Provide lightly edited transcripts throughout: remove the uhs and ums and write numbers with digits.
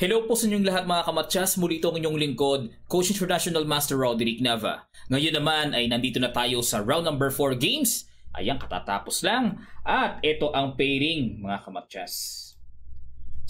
Hello po sa inyong lahat mga kamatyas, muli itong inyong lingkod, Coach International Master Roderick Nava. Ngayon naman ay nandito na tayo sa round number 4 games. Ayan, katatapos lang. At ito ang pairing mga kamatyas.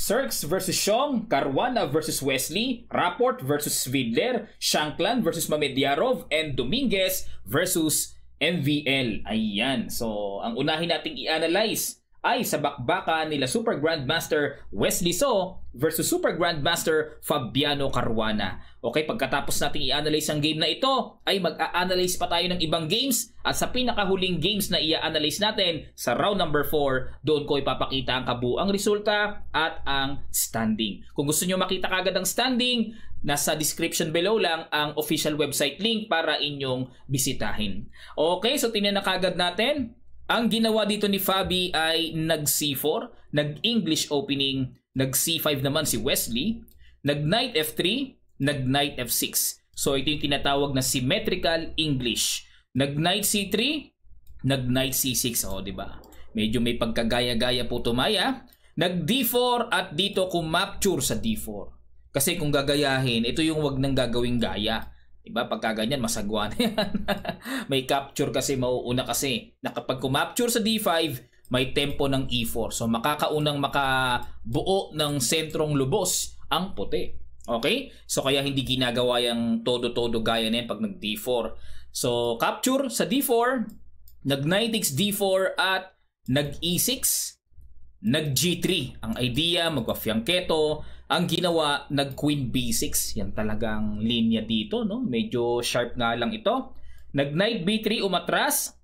Sirks vs. Xiong, Caruana vs. Wesley, Rapport vs. Fiedler, Shankland vs. Mamedyarov, and Dominguez vs. MVL. Ayan, so ang unahin nating i-analyze ay sa bakbakan nila Super Grandmaster Wesley So versus Super Grandmaster Fabiano Caruana. Okay, pagkatapos nating i-analyze ang game na ito, ay mag-a-analyze pa tayo ng ibang games at sa pinakahuling games na i-analyze natin sa round number 4, doon ko ipapakita ang kabuuang resulta at ang standing. Kung gusto nyo makita kagad ang standing, nasa description below lang ang official website link para inyong bisitahin. Okay, so tingnan na kagad natin. Ang ginawa dito ni Fabi ay nag-C4, nag-English opening, nag-C5 naman si Wesley, nag-Knight F3, nag-Knight F6. So ito yung tinatawag na symmetrical English. Nag-Knight C3, nag-Knight C6. O, diba? Medyo may pagkagaya-gaya po tumaya. Nag-D4 at dito kumapture sa D4. Kasi kung gagayahin, ito yung wag nang gagawing gaya. Diba? Pagka ganyan, masagwa na yan. May capture kasi, mauuna kasi. Na kapag kumapture sa D5, may tempo ng E4. So makakaunang makabuo ng sentrong lubos ang puti. Okay? So kaya hindi ginagawa yung todo-todo gaya na yan pag nag D4. So capture sa D4, nag Knight takes D4 at nag E6, nag G3. Ang idea, magwafyangketo. Ang ginawa, nag Queen B6. Yan talagang linya dito, no? Medyo sharp nga lang ito. Nag Knight B3 umatras.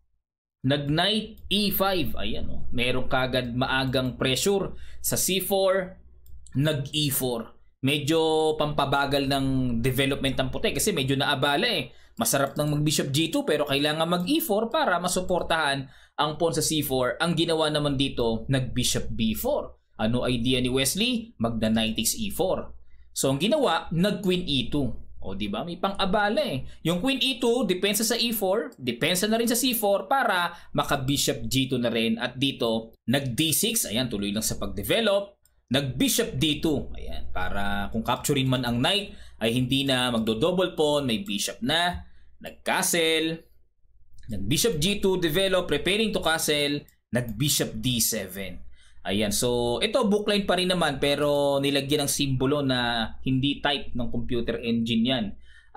Nag Knight E5. Ayan, no? Meron kagad maagang pressure sa C4. Nag E4. Medyo pampabagal ng development ng puti kasi medyo naabala eh. Masarap ng mag Bishop G2 pero kailangan mag E4 para masuportahan ang pawn sa C4. Ang ginawa naman dito, nag Bishop B4. Ano idea ni Wesley? Magda-Knight takes E4. So ang ginawa, nag-Queen E2. O diba? May pang-abala eh. Yung Queen E2, depensa sa E4, depensa na rin sa C4 para maka-Bishop G2 na rin. At dito, nag-D6. Ayan, tuloy lang sa pag-develop. Nag-Bishop D2. Ayan, para kung capturein man ang Knight, ay hindi na magdo-double pawn, may Bishop na. Nag-Castle. Nag-Bishop G2, develop, preparing to Castle. Nag-Bishop D7. Ayan, so ito bookline pa rin naman pero nilagyan ng simbolo na hindi type ng computer engine yan.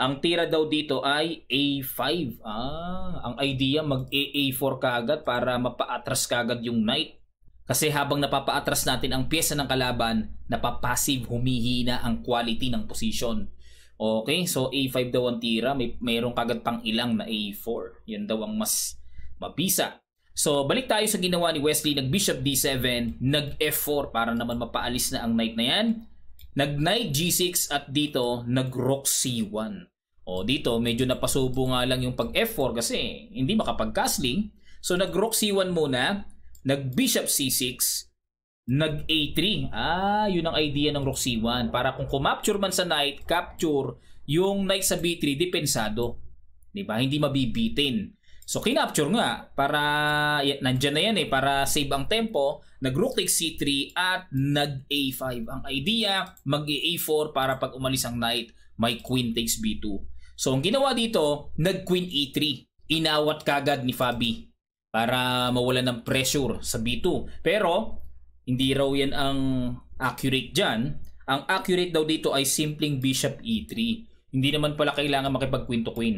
Ang tira daw dito ay A5. Ah, ang idea mag A4 kaagad para mapaatras kaagad yung knight. Kasi habang napapaatras natin ang pyesa ng kalaban, napapassive, humihina ang quality ng position. Okay, so A5 daw ang tira, mayroong kaagad pang ilang na A4. Yan daw ang mas mabisa. So, balik tayo sa ginawa ni Wesley. Nag-Bishop D7, nag-F4 para naman mapaalis na ang knight na yan. Nag-Knight G6 at dito, nag-Rook C1. O, dito, medyo napasubo nga lang yung pag-F4 kasi hindi makapag-castling. So, nag-Rook C1 muna, nag-Bishop C6, nag-A3. Ah, yun ang idea ng Rook C1. Para kung kumapture man sa knight, capture yung knight sa B3, depensado. Diba? Hindi mabibitin. So kinapture nga para nandiyan na yan eh para save ang tempo, nag-Rook takes C3 at nag-A5. Ang idea, mag-A4 para pag umalis ang knight, may Queen takes B2. So ang ginawa dito, nag-Queen E3. Inawat kagad ni Fabi para mawala ng pressure sa B2. Pero hindi raw yan ang accurate dyan. Ang accurate daw dito ay simpleng Bishop E3. Hindi naman pala kailangan makipag-Queen to Queen.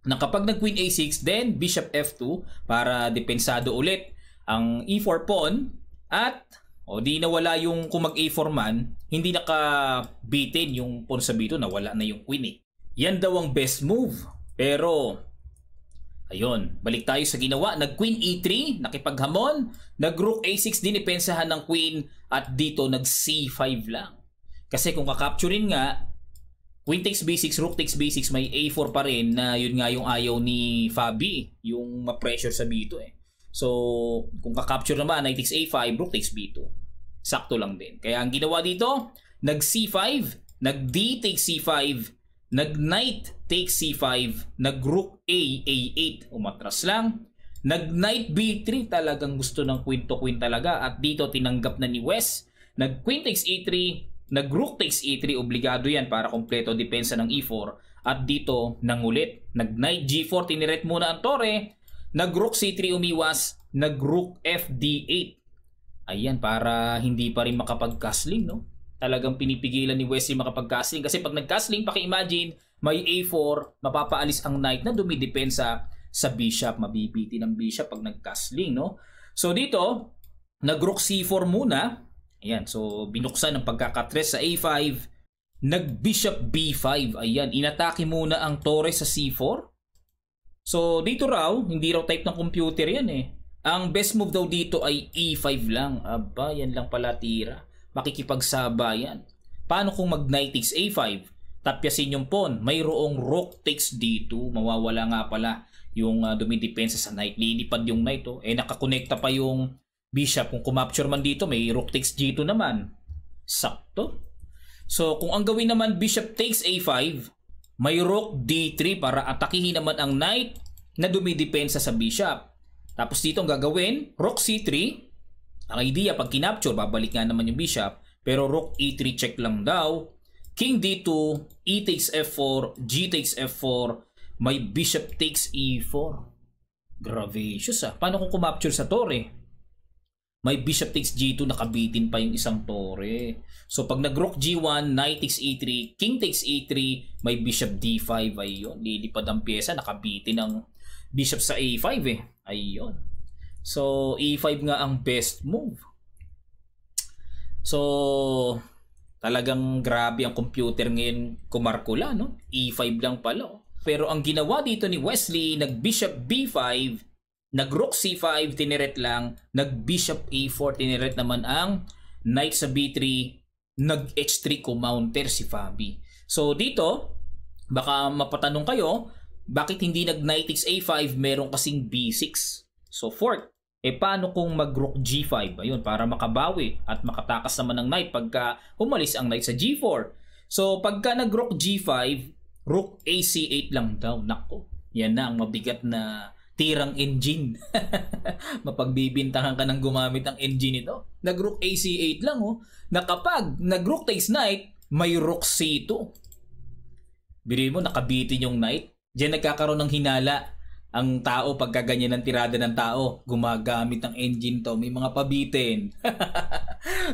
Na kapag nag-Queen A6, then Bishop F2 para depensado ulit ang E4 pawn at o di nawala yung kung mag-A4 man, hindi naka-beaten yung pawn sa B2, nawala na yung Queen eh. Yan daw ang best move. Pero, ayun, balik tayo sa ginawa. Nag-Queen E3, nakipaghamon, nag-Rook A6, dinipensahan ng Queen at dito nag-C5 lang. Kasi kung kakapturin nga, Queen takes B6, Rook takes B6, may A4 pa rin na yun nga yung ayaw ni Fabi, yung ma-pressure sa B2 eh. So, kung kakapture naman, Knight takes A5, Rook takes B2. Sakto lang din. Kaya ang ginawa dito, nag C5, nag D takes C5, nag Knight takes C5, nag Rook A, A8, umatras lang, Nag knight b3, talagang gusto ng queen to queen talaga, at dito tinanggap na ni Wes. Nag queen takes e3, nag rook takes e3, obligado yan para kompleto depensa ng e4. At dito nangulit, nag knight g4, tiniret muna ang tore, nag rook c3 umiwas, nag rook fd8. Ayan, para hindi pa rin makapag-castling, no? Talagang pinipigilan ni Wesley makapag-castling, kasi pag nag-castling, paki-imagine, may a4, mapapaalis ang knight na dumidepensa sa bishop, mabibiti ng bishop pag nag-castling, no? So dito, nag-rook c4 muna. Ayan, so binuksan ang pagkakatres sa a5, nag-bishop b5. Ayan, inatake muna ang torre sa c4. So dito raw, hindi raw type ng computer yan eh. Ang best move daw dito ay e5 lang. Aba, yan lang pala tira. Makikipagsabayan. Paano kung mag-knight takes a5? Tapyasin yung pawn. Mayroong rook takes d2. Mawawala nga pala yung dumidepensa sa knight. Lilipad yung knight, oh. Eh, nakakonekta pa yung bishop. Kung kumapture man dito, may rook takes g2 naman. Sakto. So, kung ang gawin naman bishop takes a5, may rook d3 para atakihin naman ang knight na dumidepensa sa bishop. Tapos dito ang gagawin, rook c3. Ang idea, pag kinapture, babalik nga naman yung bishop. Pero rook e3 check lang daw. King d2, e takes f4, g takes f4, may bishop takes e4. Gracious, ah. Paano kung kumapture sa tore? May bishop takes g2, nakabitin pa yung isang tore. So pag nag-rook g1, knight takes e3, king takes e3, may bishop d5. Ayun, lilipad ang pyesa, nakabitin ang bishop sa a5 eh. Ayun. So e5 nga ang best move. So talagang grabe ang computer ngayon kumarkula, no? E5 lang pala. Pero ang ginawa dito ni Wesley, nag-bishop b5, nag-rook c5, tiniret lang, nag-bishop a4, tiniret naman ang knight sa b3, nag-h3 kumounter si Fabi. So dito, baka mapatanong kayo, bakit hindi nag-knight takes a5, meron kasing b6? So fork, eh paano kung mag-rook g5? Ayun, para makabawi at makatakas naman ng knight pagka umalis ang knight sa g4. So pagka nag-rook g5, rook ac8 lang daw. Nako, yan na ang mabigat na tirang engine. Mapagbibintangan ka ng gumamit ang engine ito. Nag-rook ac8 lang, oh. Na kapag nag-rook takes knight, may rook c2. Bili mo, nakabitin yung knight. Diyan nagkakaroon ng hinala ang tao pagka ganyan ang tirada ng tao. Gumagamit ng engine to. May mga pabitin.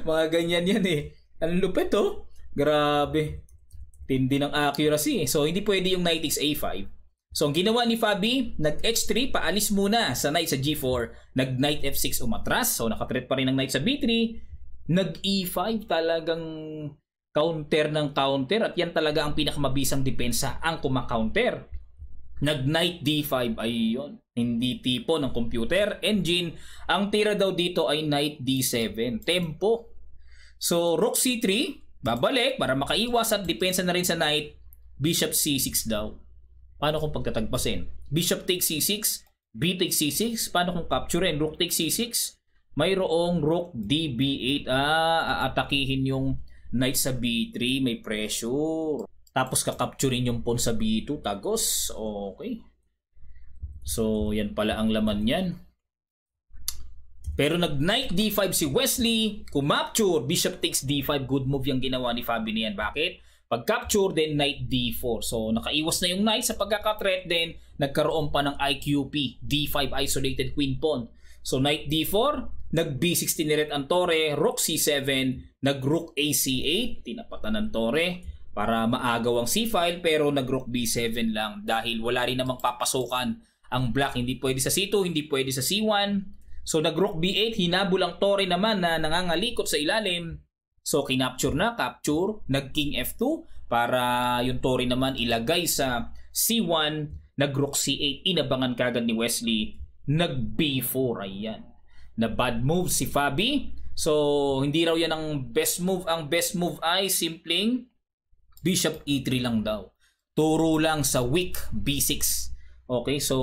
Mga ganyan yan eh. Ang lupet, oh. Grabe. Tindi ng accuracy. So, hindi pwede yung knight takes a5. So, ang ginawa ni Fabi, nag-h3, paalis muna sa knight sa g4. Nag-knight f6, umatras. So, nakathreat pa rin ang knight sa b3. Nag-e5, talagang counter ng counter. At yan talaga ang pinakamabisang depensa, ang kumakaunter. Nag-knight d5, ayun. Hindi tipo ng computer engine. Ang tira daw dito ay knight d7. Tempo. So, rook c3, babalik para makaiwas at depensa na rin sa knight. Bishop c6 daw. Paano kung pagtatagpasin? Bishop takes c6, b takes c6. Paano kung capturein? Rook takes c6. Mayroong rook db8. Ah, aatakihin yung knight sa b3. May pressure. Tapos kakapturein yung pawn sa b2. Tagos. Okay. So, yan pala ang laman yan. Pero nag-knight d5 si Wesley, kumapture, bishop takes d5, good move yung ginawa ni Fabi niyan. Bakit? Pag-capture, then knight d4. So, nakaiwas na yung knight sa pagkaka-threat, then nagkaroon pa ng IQP, d5 isolated queen pawn. So, knight d4, nag-b6 tiniret ang tore, rook c7, nag-rook ac8, tinapatan ang tore para maagaw ang c-file, pero nag-rook b7 lang dahil wala rin namang papasukan ang black. Hindi pwede sa c2, hindi pwede sa c1. So nag-rook b8, hinabol ang tore naman na nangangalikot sa ilalim. So kinapture na, capture, nag-king f2 para yung tore naman ilagay sa c1, nag-rook c8, inabangan kagad ni Wesley, nag-b4, ayan. Na bad move si Fabi. So hindi raw yan ang best move. Ang best move ay simpleng bishop e3 lang daw. Turo lang sa weak b6. Okay, so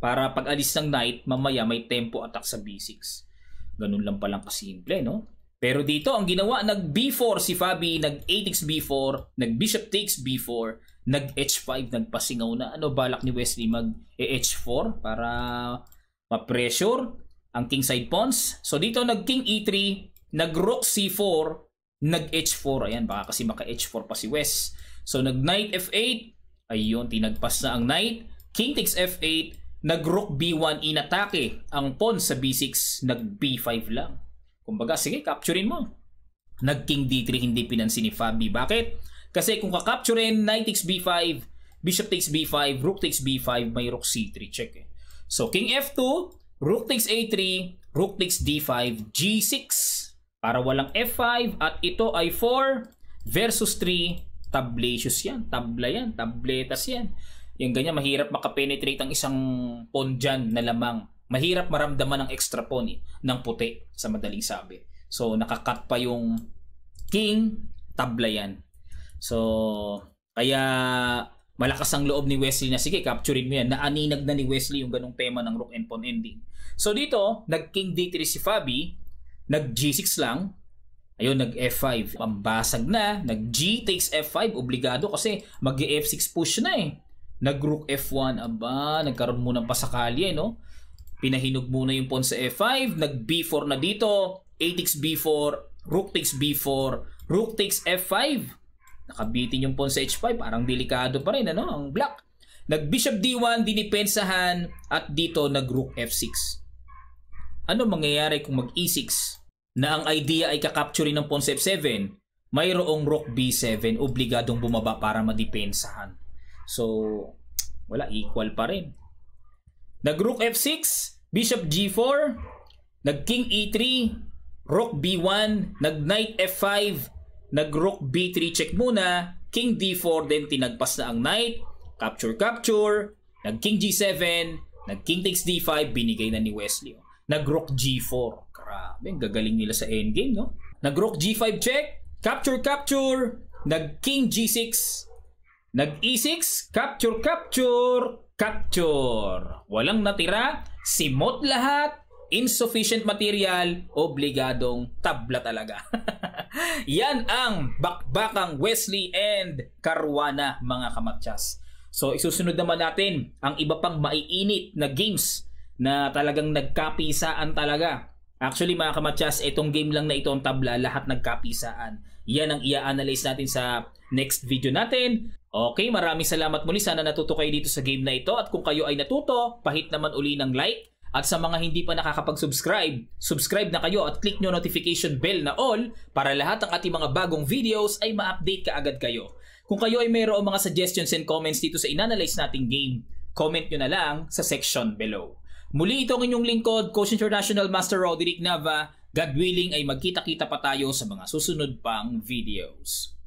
para pag alis ng knight, mamaya may tempo attack sa b6. Ganun lang palang kasimple, no? Pero dito, ang ginawa, nag-b4 si Fabi, nag-a takes b4, nag-bishop takes b4, nag-h5, nagpasingaw na. Ano, balak ni Wesley mag-h4 para ma-pressure ang kingside pawns. So dito nag-king e3, nag-rook c4, nag-h4. Ayan, baka kasi maka-h4 pa si Wes. So nag-knight f8. Ayun, tinagpas na ang knight. King takes f8, nag-rook b1, inatake ang pawn sa b6, nag-b5 lang. Kumbaga, sige, capturein mo. Nag-king d3, hindi pinansin ni Fabi. Bakit? Kasi kung kakapturein, knight takes b5, bishop takes b5, rook takes b5, may rook c3. Check eh. So king f2, rook takes a3, rook takes d5, g6 para walang f5 at ito ay 4 versus 3. Tablacious yan, tabla yan, tabletas yan. Yung ganyan, mahirap makapenetrate ang isang pawn dyan na lamang. Mahirap maramdaman ang extra pawn eh, ng puti sa madaling sabi. So nakakat pa yung king, tabla yan. So kaya malakas ang loob ni Wesley na sige, capturein mo yan. Naaninag na ni Wesley yung ganong tema ng rook and pawn ending. So dito, nag-king d3 si Fabi, nag-g6 lang. Ayun, nag-f5. Pambasag na, nag-g takes f5, obligado kasi mag-f6 push na eh. Nag-rook f1, aba, nagkaroon muna ng pasakali eh, no? Pinahinog muna yung pawn sa f5, nag-b4 na dito, a takes b4, rook takes b4, rook takes f5. Nakabitin yung pawn sa h5, parang delikado pa rin ano, ang black. Nag-bishop d1, dinipensahan, at dito nag-rook f6. Ano mangyayari kung mag-e6 na ang idea ay kakapturin ng pawn sa f7, mayroong rook b7, obligadong bumaba para madipensahan. So, wala, equal pa rin. Nag-rook f6, bishop g4, nag-king e3, rook b1, nag-knight f5, nag-rook b3 check muna, king d4, then tinagpas na ang knight, capture capture, nag-king g7, nag-king takes d5, binigay na ni Wesley. Nag-rook g4, grabe, gagaling nila sa endgame, no? Nag-rook g5 check, capture capture, nag-king g6, nag-e6, capture capture, capture. Walang natira, simot lahat, insufficient material, obligadong tabla talaga. Yan ang bakbakang Wesley and Caruana, mga kamatsyas. So isusunod naman natin ang iba pang maiinit na games na talagang nagkapisaan talaga. Actually mga kamatsyas, itong game lang na ito ang tabla, lahat nagkapisaan. Yan ang i-analyze natin sa next video natin. Okay, maraming salamat muli. Sana natuto kayo dito sa game na ito. At kung kayo ay natuto, pahit naman uli ng like. At sa mga hindi pa nakakapag-subscribe, subscribe na kayo at click nyo notification bell na all para lahat ng ating mga bagong videos ay ma-update kaagad kayo. Kung kayo ay mayroong mga suggestions and comments dito sa inanalyze nating game, comment nyo na lang sa section below. Muli itong inyong lingkod, Coach International Master Roderick Nava. God willing ay magkita-kita pa tayo sa mga susunod pang videos.